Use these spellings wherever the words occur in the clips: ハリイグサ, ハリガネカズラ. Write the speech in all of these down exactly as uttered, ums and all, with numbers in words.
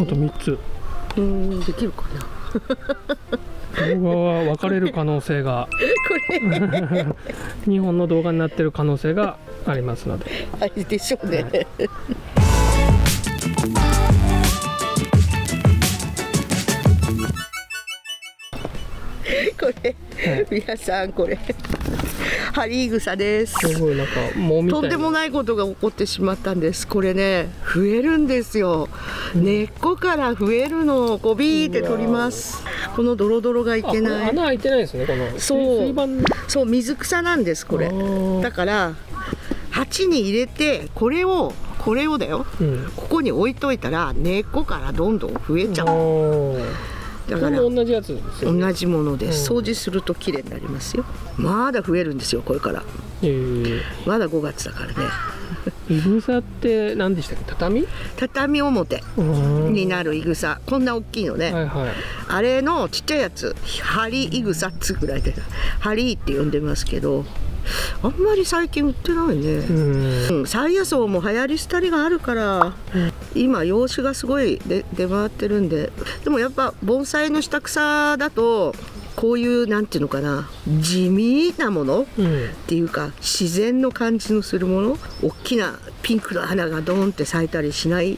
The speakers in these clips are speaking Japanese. あとみっつ。うん、できるかな。動画は分かれる可能性がにほんの動画になってる可能性がありますので。あれでしょうね、はい。これ、はい、皆さんこれハリグサです。すごいなんかもうみたいなとんでもないことが起こってしまったんです。これね、増えるんですよ。うん、根っこから増えるのをこうビーって取ります。このドロドロがいけない。穴開いてないですね。このそうそう水草なんですこれ。だから鉢に入れてこれをこれをだよ。うん、ここに置いといたら根っこからどんどん増えちゃう。だから同じやつですよね。同じものです。掃除すると綺麗になりますよ。まだ増えるんですよこれから。えー、まだごがつだからね。いぐさって何でしたっけ？畳？畳表になるいぐさ、こんな大きいのね。はいはい、あれのちっちゃいやつ、ハリイグサっつぐらいで、ハリって呼んでますけど。あんまり最近売ってないね。うん、山野草も流行り廃りがあるから、うん、今洋種がすごい出回ってるんで。でもやっぱ盆栽の下草だとこういうなんていうのかな、地味なもの、うん、っていうか自然の感じのするもの、大きなピンクの花がドーンって咲いたりしない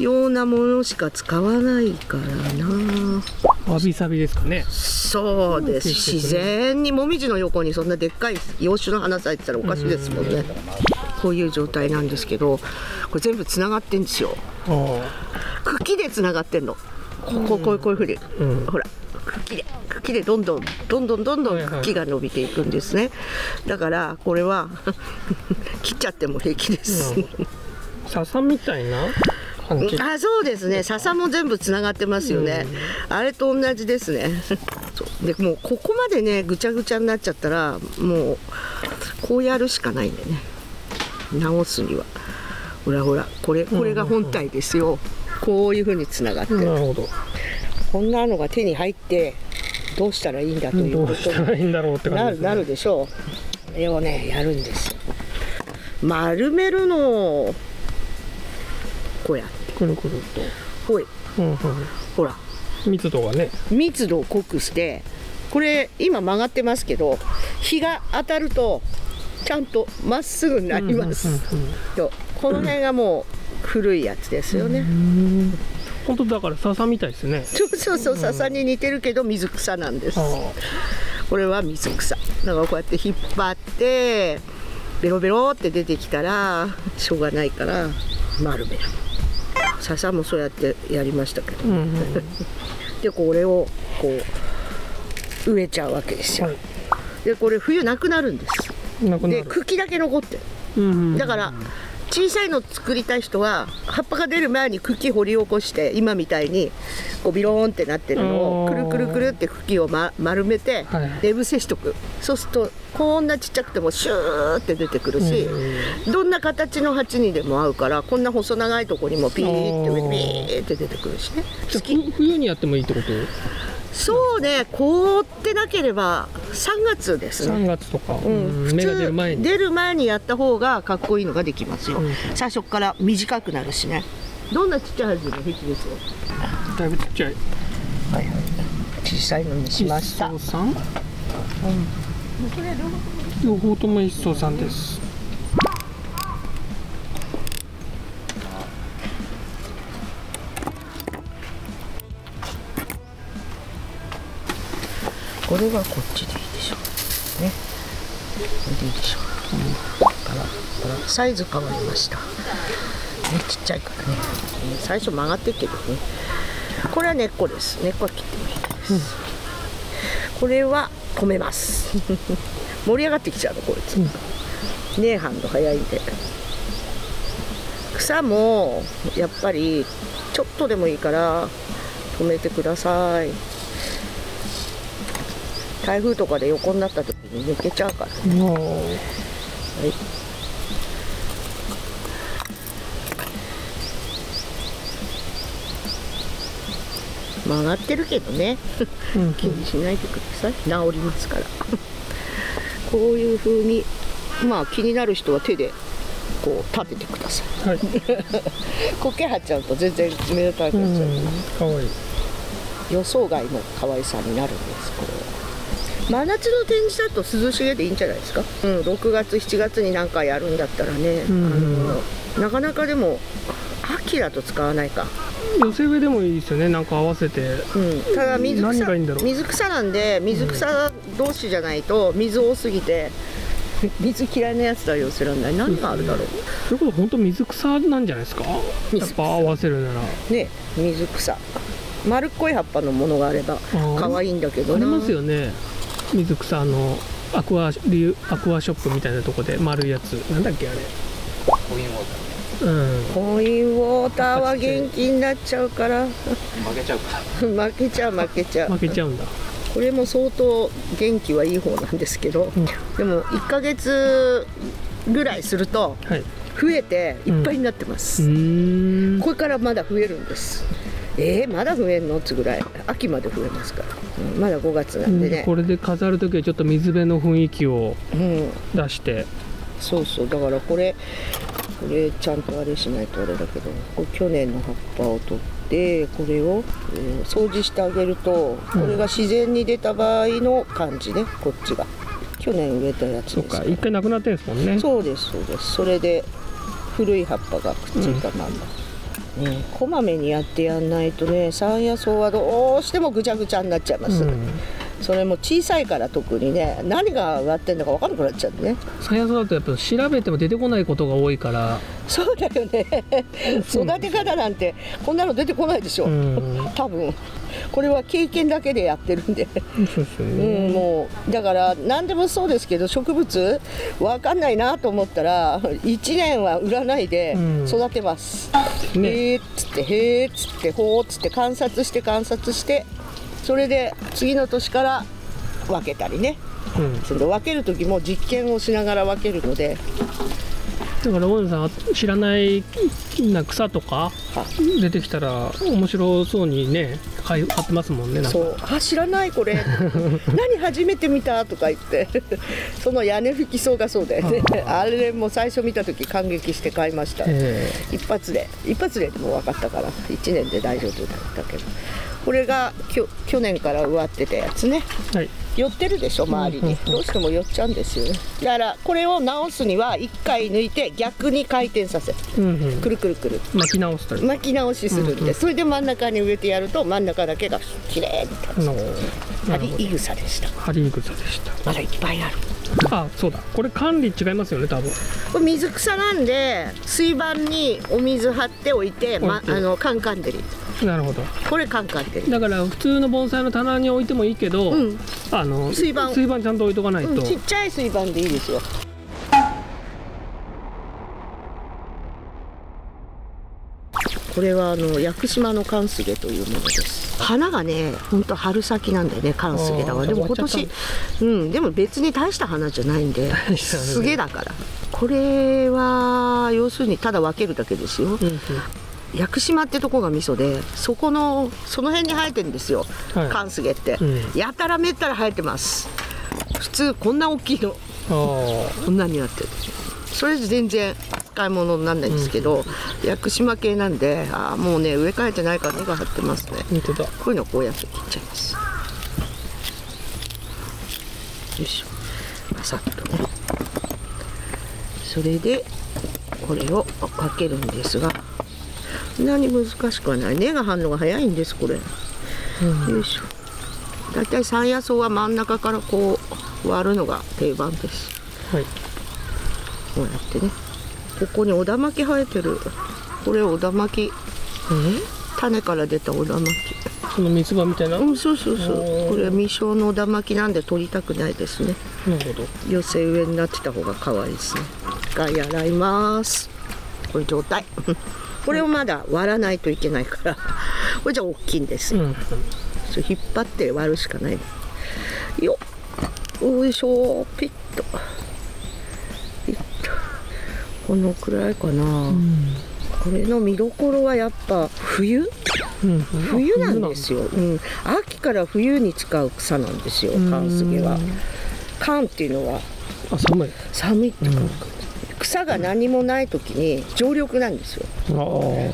ようなものしか使わないからな。わびさびですかね。そうです。自然にもみじの横にそんなでっかい洋種の花咲いてたらおかしいですもんね。こういう状態なんですけど、これ全部つながってんですよ。茎でつながってんの。こここうこういうふうに、うん、ほら茎で茎でどんどんどんどんどんどん茎が伸びていくんですね。だからこれは切っちゃっても平気です。笹みたいな。あ、そうですね。笹も全部つながってますよね。あれと同じですね。でもうここまでねぐちゃぐちゃになっちゃったらもうこうやるしかないんでね、直すには。ほらほら、これこれが本体ですよ。こういうふうにつながってる。なるほど。こんなのが手に入ってどうしたらいいんだということになるでしょう。これをねやるんですよ。丸めるの。こうやってくるくると、ほい、ほら密度がね、密度を濃くして、これ今曲がってますけど日が当たるとちゃんとまっすぐになります。とこの辺がもう古いやつですよね。本当だから笹みたいですね。そうそうそう、笹に似てるけど水草なんです。これは水草だから、こうやって引っ張ってベロベロって出てきたらしょうがないから丸める。笹もそうやってやりましたけど、うん、うん、でこれをこう植えちゃうわけですよ。はい、でこれ冬なくなるんです。なくなる。で茎だけ残ってる、うん、うん、だから小さいの作りたい人は葉っぱが出る前に茎掘り起こして、今みたいにこうビローンってなってるのをくるくるくるって茎を、ま、丸めて寝伏せしとく。そうするとこんなちっちゃくてもシューって出てくるし、どんな形の鉢にでも合うから、こんな細長いとこにもピーって上にピーって出てくるしね。冬にやってもいいってこと？そうね、凍ってなければさんがつですね。さんがつとか、うん、普通出る前にやった方がかっこいいのができますよ。うん、最初から短くなるしね。どんなちっちゃい鉢でも平気ですよ。だいぶちっちゃい。はいはい。小さいのにしました。一層さん。うん。両方とも一層さんです。これはこっちでいいでしょうね。これでいいでしょう。うん、からからサイズ変わりました。ね、ちっちゃいからね。最初曲がってるけどね。これは根っこです。根っこは切ってもいいです。うん、これは止めます。盛り上がってきちゃうのこいつ。うん、根反応早いんで。草もやっぱりちょっとでもいいから止めてください。台風とかで横になった時に抜けちゃうからね。はい、曲がってるけどね、うん、気にしないでください。治りますから。こういう風に、まあ気になる人は手でこう食べてください。はい、苔葉ちゃんと全然目立たなくなっちゃう。かわいい。予想外の可愛さになるんです。これは。真夏の展示だと涼しげでいいんじゃないですか。うん、ろくがつしちがつに何かやるんだったらね。うん、あのなかなかでも秋だと使わないか。寄せ植えでもいいですよね。なんか合わせて。うん、ただ水草、水草なんで水草同士じゃないと水多すぎて。水嫌いなやつだよ、寄せられない。何があるだろう。ということは本当水草なんじゃないですか。やっぱ合わせるなら。ね、水草。丸っこい葉っぱのものがあれば可愛いんだけどな。ありますよね。水草のアクアリュアクアショップみたいなとこで丸いやつ。なんだっけあれ。コインウォーター。うん。コインウォーターは元気になっちゃうから。負けちゃうか。負けちゃう負けちゃう。負けちゃうんだ。これも相当元気はいい方なんですけど、うん、でもいっかげつぐらいすると増えていっぱいになってます、うん、これからまだ増えるんです。えー、まだ増えんのってぐらい秋まで増えますから、うん、まだごがつなんでね、うん、これで飾る時はちょっと水辺の雰囲気を出して、うん、そうそう、だからこれこれちゃんとあれしないとあれだけど、これ去年の葉っぱを取ってでこれを、えー、掃除してあげると、これが自然に出た場合の感じね、うん、こっちが去年植えたやつですから。そうか、一回なくなってるんですもんね。そうですそうです。それで古い葉っぱがくっついたまんま、うんうん、こまめにやってやんないとね、山野草はどうしてもぐちゃぐちゃになっちゃいます、うん、それも小さいから特にね、何が上がってんのか分かんなくなっちゃうね。山野草だとやっぱ調べても出てこないことが多いから。そうだよね。育て方なんてこんなの出てこないでしょ。多分これは経験だけでやってるんで。うん、もうだから何でもそうですけど、植物わかんないなと思ったらいちねんは売らないで育てます。うんね、へえっつってへえっつってほうっつって観察して観察して、それで次の年から分けたりね。うん、その分ける時も実験をしながら分けるので。だから大野さん知らないな草とか出てきたら面白そうにね買ってますもんね。なんかそう、あ、知らないこれ何初めて見たとか言ってその屋根拭き草がそうだよね。 あ, あれも最初見た時感激して買いました、えー、一発で一発でもう分かったからいちねんで大丈夫だったけど、これがきょ去年から植わってたやつね、はい、寄ってるでしょ周りに。どうしても寄っちゃうんですよね。だからこれを直すにはいっかい抜いて逆に回転させる、うん、うん、くるくるくる巻き直したり巻き直しするんで、うん、うん、それで真ん中に植えてやると真ん中だけがきれいに立つ。ハリイグサでした。ハリイグサでした。まだいっぱいある。あ、そうだ、これ管理違いますよね多分。これ水草なんで水盤にお水張っておいて、ま、あのカンカン照り。なるほど。これカンカン照りだから普通の盆栽の棚に置いてもいいけど、うん、あの水盤水盤ちゃんと置いとかないと、うん、ちっちゃい水盤でいいですよ。これはあの屋久島のカンスゲというものです。花がね、本当春先なんだよね、カンスゲだから。でも今年、うん、でも別に大した花じゃないんで、すげだから。これは要するにただ分けるだけですよ。うんうん、屋久島ってとこが味噌で、そこのその辺に生えてるんですよ。はい、カンスゲって、うん、やたらめったら生えてます。普通こんな大きいの、こんなになってる。それ全然使い物にならないんですけど、うん、屋久島系なんで、あ、もうね植え替えてないから根が張ってますね。本当だ。こういうのをこうやって切っちゃいます。よいしょ、バサッとね。それでこれをかけるんですが、そんなに難しくはない。根が張るのが早いんですこれ、うん、よいしょ。だいたい山野草は真ん中からこう割るのが定番です。はい、こうやってね。ここにおだまき生えてる。これおだまき、種から出たおだまき。この三つ葉みたいな。うん、そうそうそう。これは未生のおだまきなんで取りたくないですね。なるほど。寄せ植えになってた方が可愛いですね。一回洗います。これ状態。これをまだ割らないといけないから。これじゃ大きいんです。うん、そう引っ張って割るしかない。よっ、よいしょ、ピッと。このくらいかな、うん、これの見どころはやっぱ冬、うん、冬なんですよ、うん、秋から冬に使う草なんですよ、カンスゲは。カンっていうのは寒い寒いって書く、草が何もない時に常緑なんですよ。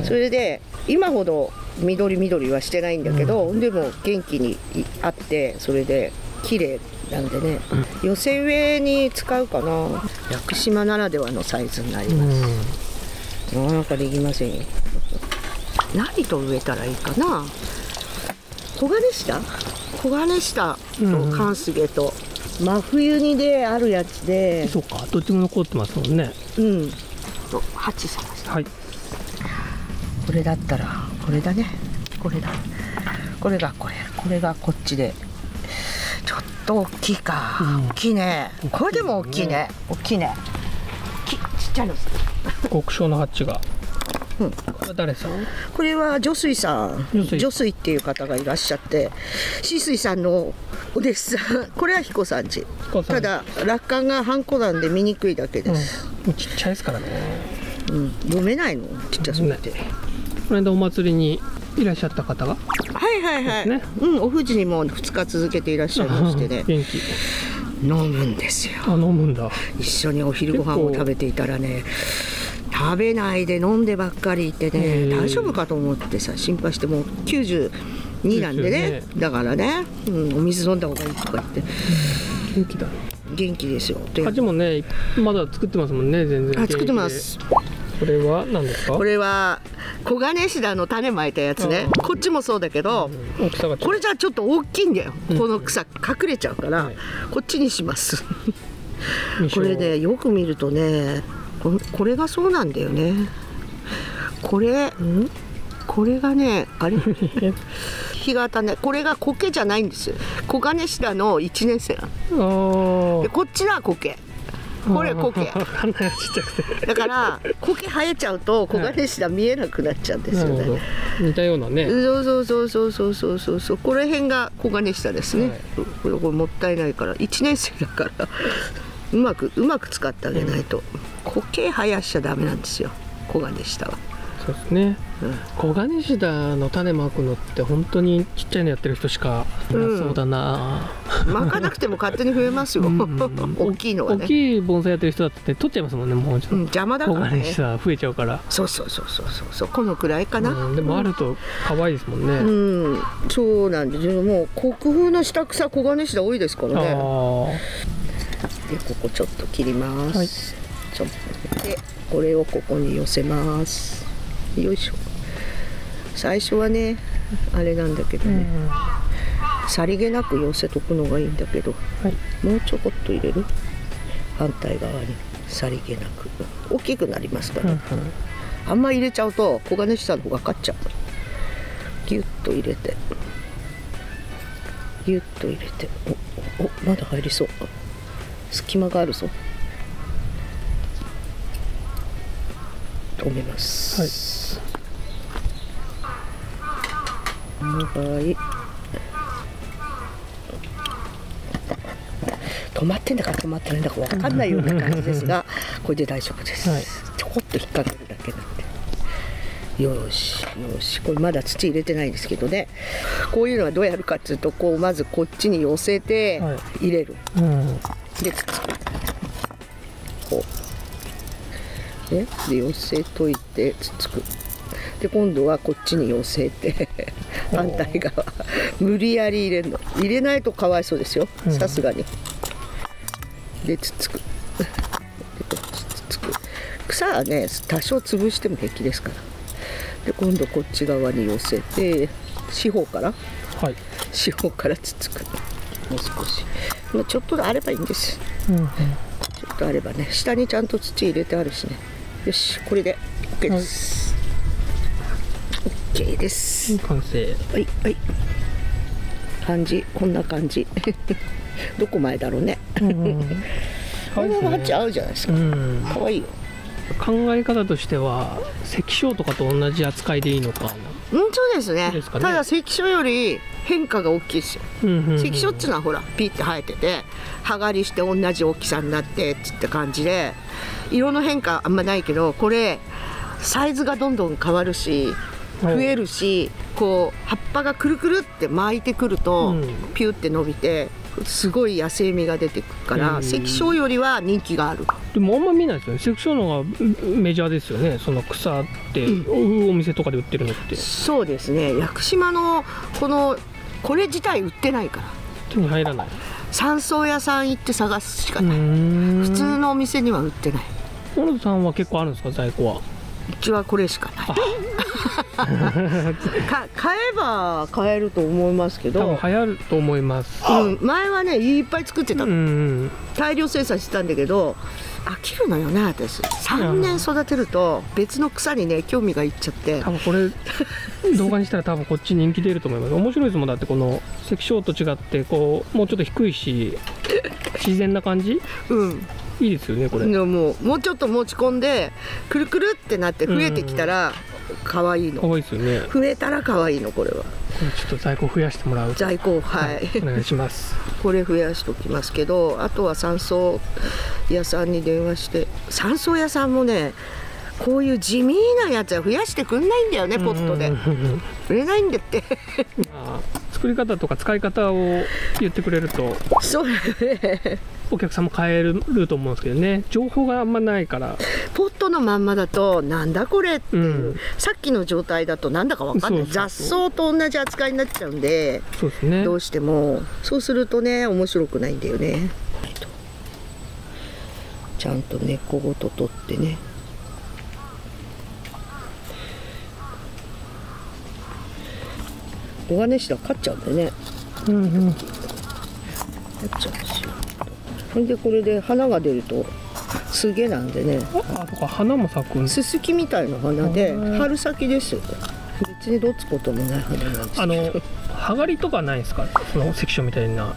それで今ほど緑緑はしてないんだけど、うん、でも元気にあって、それで綺麗なんでね、うん、寄せ植えに使うかな。屋久島ならではのサイズになります、うん、なかなかできませんよ。何と植えたらいいかな。黄金下黄金下とカンスゲと、うん、真冬にであるやつで、そうか、どっちも残ってますもんね。うんと鉢探して、はい、これだったらこれだね、これだ、これがこれ、これがこっちでちょっと大きいか、うん、大きいね、これでも大きいね、大きいね、きちっちゃいの極小の鉢が、うん、これ誰さん？これは助水さん、助水っていう方がいらっしゃって、紫水さんのお弟子さん、これは彦さんち、ただ落款がハンコなんで見にくいだけです、うん、ちっちゃいですからね、うん、読めないのちっちゃすぎて、ね、この間お祭りにいらっしゃった方が、はいはいはい、ね、うん、お富士にもふつか続けていらっしゃいましてね元気飲むんですよ。あ、飲むんだ。一緒にお昼ご飯を食べていたらね、食べないで飲んでばっかりいてね、大丈夫かと思ってさ、心配して、もうきゅうじゅうになんでね、だからね、うん、お水飲んだ方がいいとか言って、元気だ、元気ですよ。鉢もね、まだ作ってますもんね、全然。あ、作ってます。これは何ですか？これは黄金シダの種まいたやつね。こっちもそうだけど、これじゃちょっと大きいんだよ。この草隠れちゃうから、こっちにします。これでよく見るとね。こ れ, これがそうなんだよね。これ、ん、これがね、あれ日型ね、これが苔じゃないんですよ。黄金シダのいちねん生なの。でこっちは苔。これ苔。だから苔生えちゃうと黄金シダ見えなくなっちゃうんですよね。はい、似たようなね。そうそうそうそうそうそうそうそう。これ辺が黄金シダですね。はい、これこれもったいないからいちねん生だから。うまくうまく使ってあげないと、苔生やしちゃダメなんですよ、黄金シダは。そうですね、黄金シダの種まくのって本当にちっちゃいのやってる人しかいなそうだな。まかなくても勝手に増えますよ、大きいのはね。大きい盆栽やってる人だって取っちゃいますもんね、もうちょっと邪魔だからね、黄金シダ増えちゃうから。そうそうそうそうそうそう、このくらいかな。でもあると可愛いですもんね。うん、そうなんですよ。もう国風の下草黄金シダ多いですからね。でここちょっと切ります、はい、ちょっとでこれをここに寄せます。よいしょ。最初はねあれなんだけどね、さりげなく寄せとくのがいいんだけど、はい、もうちょこっと入れる、反対側にさりげなく、大きくなりますから、うん、あんま入れちゃうと黄金シダの方が勝っちゃう。ギュッと入れてギュッと入れて、おお、まだ入りそうか、隙間があるぞ。止めます。はい。止まってんだか止まってないんだかわかんないような感じですが、これで大丈夫です。はい、ちょこっと引っ掛けるだけなんで。よしよし、これまだ土入れてないんですけどね。こういうのはどうやるかっていうと、こうまずこっちに寄せて入れる。はい、うん。でこうね、で寄せといてつつく。で今度はこっちに寄せて反対側無理やり入れるの。入れないとかわいそうですよ、さすがに。でつつく。でこっちつつく。草はね多少潰しても平気ですから。で今度こっち側に寄せて四方から、はい、四方からつつく。もう少し、まあ、ちょっとあればいいんです、うんうん、ちょっとあればね、下にちゃんと土入れてあるしね。よし、これで OK です。 OK です。完成。はいはい、感じこんな感じどこ前だろうね、この鉢合うじゃないですか、うん、かわいいよ。考え方としては関所とかと同じ扱いでいいのか。うん、そうですね。ただ関所より変化が大きいですよ。関所っていうのはほらピーって生えてて、葉刈りして同じ大きさになってつって感じで、色の変化あんまないけど、これサイズがどんどん変わるし増えるし、はい、こう葉っぱがくるくるって巻いてくると、うん、ピュって伸びてすごい野生味が出てくるから関所よりは人気がある。でもあんま見ないですよね、関所の方がメジャーですよね。その草って、うん、お店とかで売ってるのって。そうですね、屋久島のこのこれ自体売ってないから手に入らない。山荘屋さん行って探すしかない、普通のお店には売ってない。小野さんは結構あるんですか、在庫は。うちはこれしかないか。買えば買えると思いますけど、多分流行ると思います、うん、前はねいっぱい作ってたの、うん、大量生産してたんだけど飽きるのよね私。さんねん育てると別の草にね興味がいっちゃって、多分これ動画にしたら多分こっち人気出ると思います。面白いですもん、だってこの関所と違ってこうもうちょっと低いし自然な感じ、うんいいですよねこれ。でももう、もうちょっと持ち込んでくるくるってなって増えてきたら可愛いの。可愛いですよね。増えたら可愛いのこれは。これちょっと在庫増やしてもらう。在庫はい、はい、お願いします。これ増やしときますけど、あとは山荘屋さんに電話して、山荘屋さんもねこういう地味なやつは増やしてくんないんだよね、ポットで。売れないんだって。まあ作り方とか使い方を言ってくれると、そうね、お客さんも買えると思うんですけどね、情報があんまないから。ポットのまんまだとなんだこれっていう、うん、さっきの状態だとなんだか分かんない、雑草と同じ扱いになっちゃうんで。そうですね、どうしてもそうするとね面白くないんだよね。ちゃんと根っこごと取ってね。黄金シダ勝っちゃうんだよね。うんうん。勝っちゃうんですよ。ほんでこれで花が出るとすげえなんでね。あ、とか花も咲くん。ススキみたいな花で春先ですよ。別にどつこともない花なんですけど。あの葉刈りとかないですか？その関所みたいな。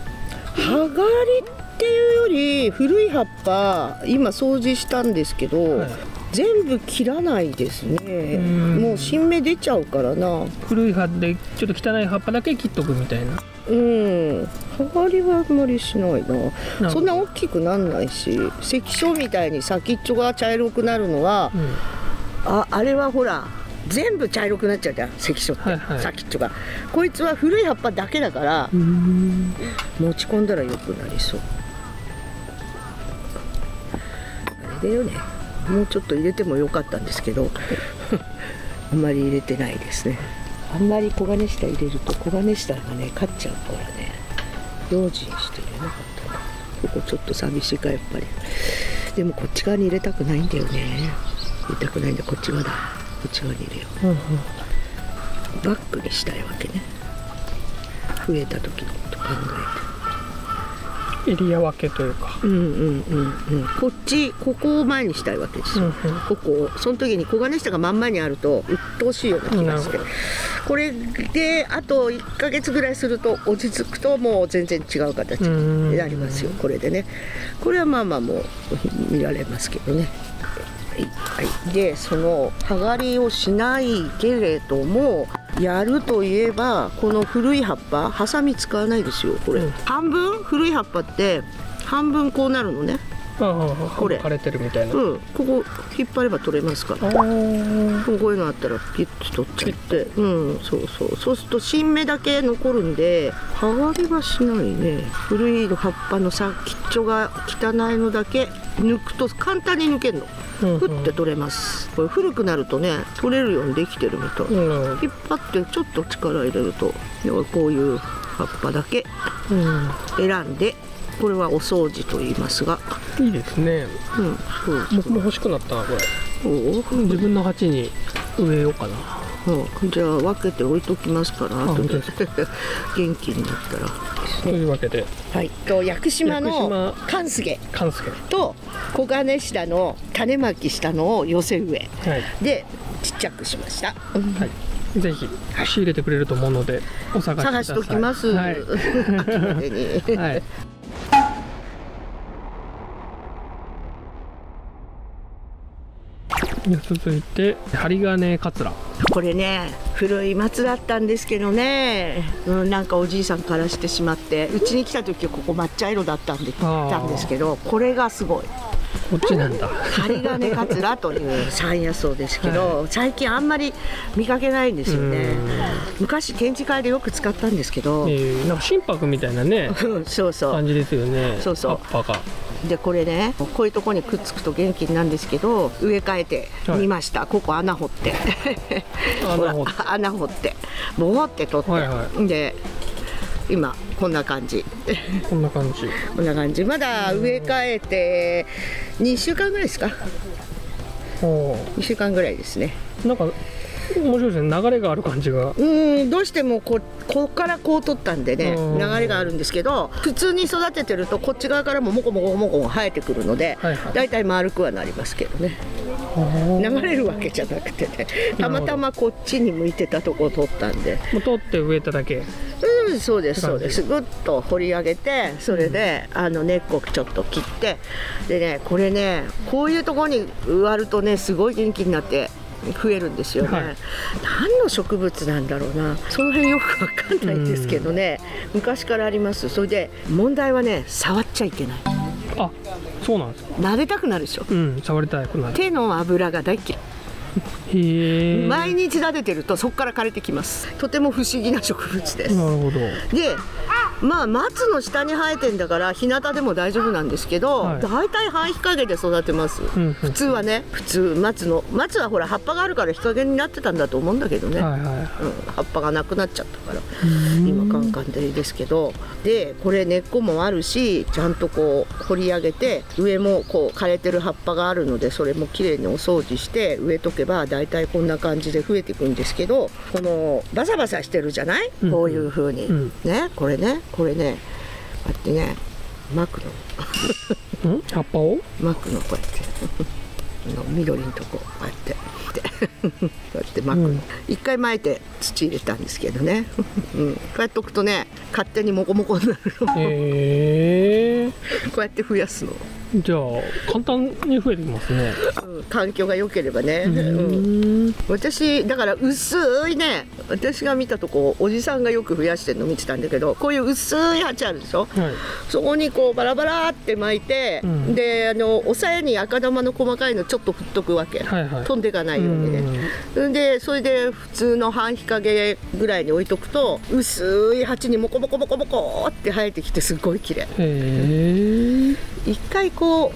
葉刈りっていうより古い葉っぱ今掃除したんですけど。はい、全部切らないですね。もう新芽出ちゃうからな。古い葉でちょっと汚い葉っぱだけ切っとくみたいな。うん。葉刈りはあんまりしないな。そんな大きくなんないし、関所みたいに先っちょが茶色くなるのは、うん、あ、あれはほら全部茶色くなっちゃうじゃん関所って、はいはい、先っちょが。こいつは古い葉っぱだけだから持ち込んだら良くなりそう。あれだよね。もうちょっと入れてもよかったんですけどあんまり入れてないですね。あんまり黄金シダ入れると黄金シダがね勝っちゃうからね、用心して入れなかったな。ここちょっと寂しいかやっぱり。でもこっち側に入れたくないんだよね。入れたくないんだ。こっち側だ。こっち側に入れよう、うん、バックにしたいわけね、増えた時のこと考えて。エリア分けというか、うんうんうんうん、こっちここを前にしたいわけですよ、うん、ここを。その時に黄金下がまんまにあると鬱陶しいような気がして、これであといっかげつぐらいすると落ち着くともう全然違う形になりますよこれでね。これはまあまあもう見られますけどね。はい、でその葉刈りをしないけれどもやるといえばこの古い葉っぱ、ハサミ使わないですよこれ、うん、半分古い葉っぱって半分こうなるのね、これ枯れてるみたいな、うん、ここ引っ張れば取れますから、こういうのあったらピッと取っちゃって、うん、そうそうそうすると新芽だけ残るんで葉刈りはしないね。古い葉っぱの先っちょが汚いのだけ抜くと簡単に抜けるの。ふって取れます。これ古くなるとね取れるようにできてるみたい、うん、引っ張ってちょっと力入れるとこういう葉っぱだけ選んで、これはお掃除と言いますが、いいですね、うん、そうそう。僕も欲しくなったなこれ。自分の鉢に植えようかな、うん、じゃあ分けて置いときますから後で元気になったらですね。というわけで、はい、と屋久島の寒菅と黄金シダの種まきしたのを寄せ植え、はい、でちっちゃくしました、うんはい。ぜひ仕入れてくれると思うのでお探しください。探しときます、はい、秋までに、はい続いて針金カツラ、これね古い松だったんですけどね、うん、なんかおじいさん枯らしてしまって、うちに来た時はここ抹茶色だったんで来たんですけど、これがすごい。こっちなんだ。針金カツラという山野草ですけど、はい、最近あんまり見かけないんですよね。昔展示会でよく使ったんですけど、えー、なんか真柏みたいなねそうそう感じですよね。そうそう葉っぱがで、これねこういうとこにくっつくと元気になるんですけど、植え替えてみました、はい、ここ穴掘って穴掘ってボコって取って、はい、はい、で今こんな感じこんな感じこんな感じまだ植え替えてにしゅうかんぐらいですか。にしゅうかんぐらいですね。なんか面白いですね、流れがある感じが。うん、どうしてもここからこう取ったんでね、流れがあるんですけど、普通に育ててるとこっち側からもモコモコモコも生えてくるので、はい、はい、だいたい丸くはなりますけどね。流れるわけじゃなくてね、たまたまこっちに向いてたとこを取ったんで、もう取って植えただけ。うん、そうですそうです。ぐっと掘り上げて、それで、うん、あの根っこちょっと切って、でねこれねこういうところに植わるとねすごい元気になって。増えるんですよね、はい、何の植物なんだろうな、その辺よくわかんないんですけどね、昔からあります。それで問題はね触っちゃいけない。あ、そうなんですか。撫でたくなるでしょ、うん、触りたくなる。手の油が大嫌い。毎日撫でてるとそこから枯れてきます。とても不思議な植物です。なるほど。でまあ松の下に生えてんだから日向でも大丈夫なんですけど、はい、大体半日陰で育てます、うん、普通はね。普通松の松はほら葉っぱがあるから日陰になってたんだと思うんだけどね、葉っぱがなくなっちゃったから今カンカン照りですけど、でこれ根っこもあるしちゃんとこう掘り上げて、上もこう枯れてる葉っぱがあるのでそれもきれいにお掃除して植えとけばだいたいこんな感じで増えていくんですけど、このバサバサしてるじゃない、うん、こういう風に、うん、ねこれねこれねこうやってね巻くのん葉っぱを巻くのこうやっての緑のとここうやってこうやって巻くの、うん、一回巻いて土入れたんですけどね、うん、こうやっておくとね勝手にモコモコになるの、えー、こうやって増やすの。じゃあ簡単に増えてきますね、うん、環境が良ければね、うん、私だから薄いね、私が見たとこおじさんがよく増やしてるの見てたんだけど、こういう薄い鉢あるでしょ、はい、そこにこうバラバラって巻いて、うん、であのおさえに赤玉の細かいのちょっと振っとくわけ、はい、はい、飛んでいかないようにね、うん、でそれで普通の半日陰ぐらいに置いとくと薄い鉢にモコモコモコモコって生えてきてすごい綺麗。へえ。一回こ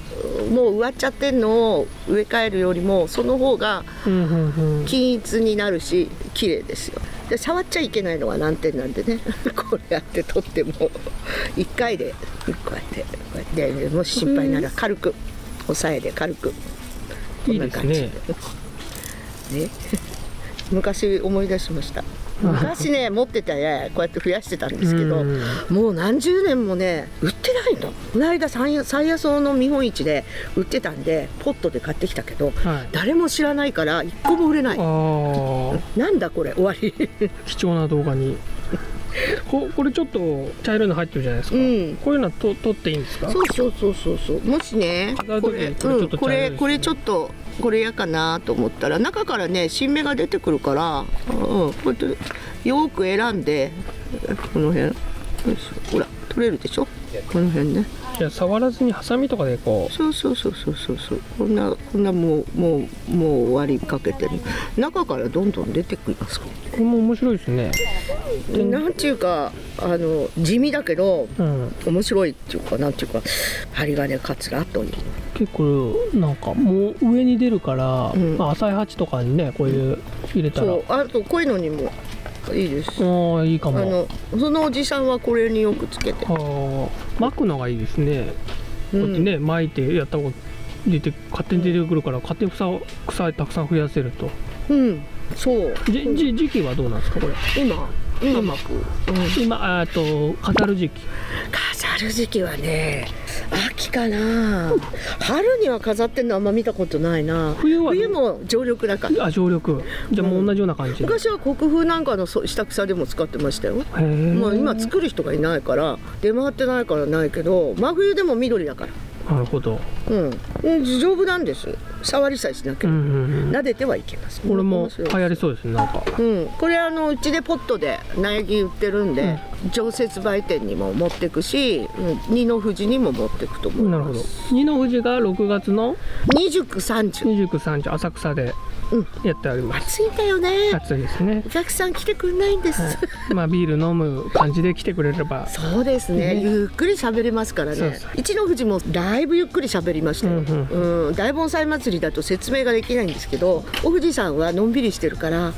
うもう植わっちゃってんのを植え替えるよりもその方が均一になるし綺麗ですよ。で触っちゃいけないのが難点なんでねこれやって取っても一回でこうやってこうやってもし心配なら軽く押さえで軽くこんな感じで、いいですね。ね昔思い出しました。昔ね持ってたねこうやって増やしてたんですけど、うん、もう何十年もね売ってないの。この間山野草の見本市で売ってたんでポットで買ってきたけど、はい、誰も知らないから一個も売れない。なんだこれ終わり貴重な動画にこ, これちょっと茶色いの入ってるじゃないですか、うん、こういうのはと取っていいんですか。そうそうそうそうそう。もしねこれこれこれちょっとこれやかなと思ったら中からね新芽が出てくるから、うん、こうやってよく選んでこの辺ほら取れるでしょこの辺ね。じゃあ触らずにハサミとかでこうそうそうそうそうそうそうこんなこんなもうもうもう終わりかけてる中からどんどん出てきますから。これも面白いですね。なんていうかあの地味だけど、うん、面白いっていうかなんていうか針金カツラという結構なんかもう上に出るから、うん、まあ浅い鉢とかにねこういう入れたら、うん、そうあとこういうのにもいいです。ああいいかも。あのそのおじさんはこれによくつけて。ああ巻くのがいいですね。こうやってね、うん、巻いてやったこと出て勝手に出てくるから勝手に草を草たくさん増やせると。うんそう。じじ時期はどうなんですかこれ。今今巻く。うん、今あと飾る時期。飾る時期はね秋かな。春には飾ってんのあんま見たことないな。冬は冬も常緑だから。あ常緑。じゃあもう同じような感じ。昔は国風なんかの下草でも使ってましたよ。まあ今作る人がいないから出回ってないからないけど真冬でも緑だから。なるほど。うん、丈夫なんです。触りさえしなければ、撫でてはいけます。これも流行りそうですね。なんか。うん、これあのうちでポットで苗木売ってるんで、うん、常設売店にも持ってくし、二の富士にも持ってくと思います。なるほど。二の富士がろくがつのにじゅうく、さんじゅう。にじゅうく、さんじゅう浅草で。やってあります。暑いんだよね。暑いですね。お客さん来てくれないんです。はい、まあビール飲む感じで来てくれれば。そうですね。ゆっくり喋れますからね。一の富士もだいぶゆっくり喋りましたよ。うん、大盆栽祭りだと説明ができないんですけど、お富士さんはのんびりしてるから、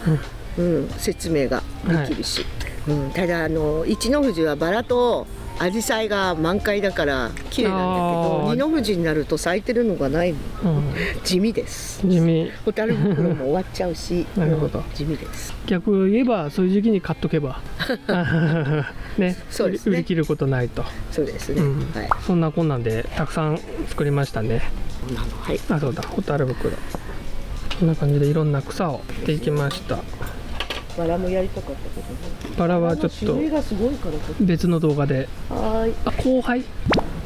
うん、うん、説明ができるし。はい、うん、ただあの一の富士はバラと。紫陽花が満開だから綺麗なんだけど、二の富士になると咲いてるのがないもん、うん、地味です。地味。ホタル袋も終わっちゃうしなるほど、地味です。逆言えばそういう時期に買っとけばね、そうですね、売り切ることないと。そうですね、うん、はい、そんなこんなんでたくさん作りましたね。はい、あ、そうだ、ホタル袋、こんな感じでいろんな草をしていきました。バラもやりたかったけど、ね、バラはちょっと別の動画で、はい、あ、後輩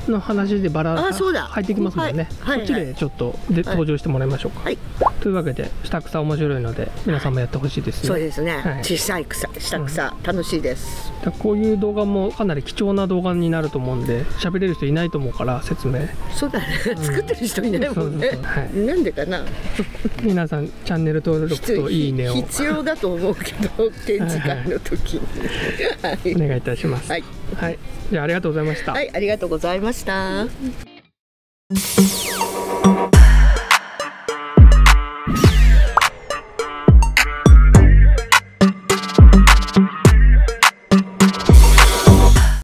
の話でバラが入ってきますもんね。こっちでちょっとで、はい、登場してもらいましょうか。はい、というわけで下草面白いので皆さんもやってほしいですね。はい、そうですね、はい、小さい草、下草、うん、楽しいです。こういう動画もかなり貴重な動画になると思うんで、喋れる人いないと思うから説明。そうだね、うん、作ってる人いないもんね。なんでかな。皆さんチャンネル登録といいねを必要だと思うけど展示会の時にお願いいたします。はい、はい、じゃあありがとうございました。はい、ありがとうございました。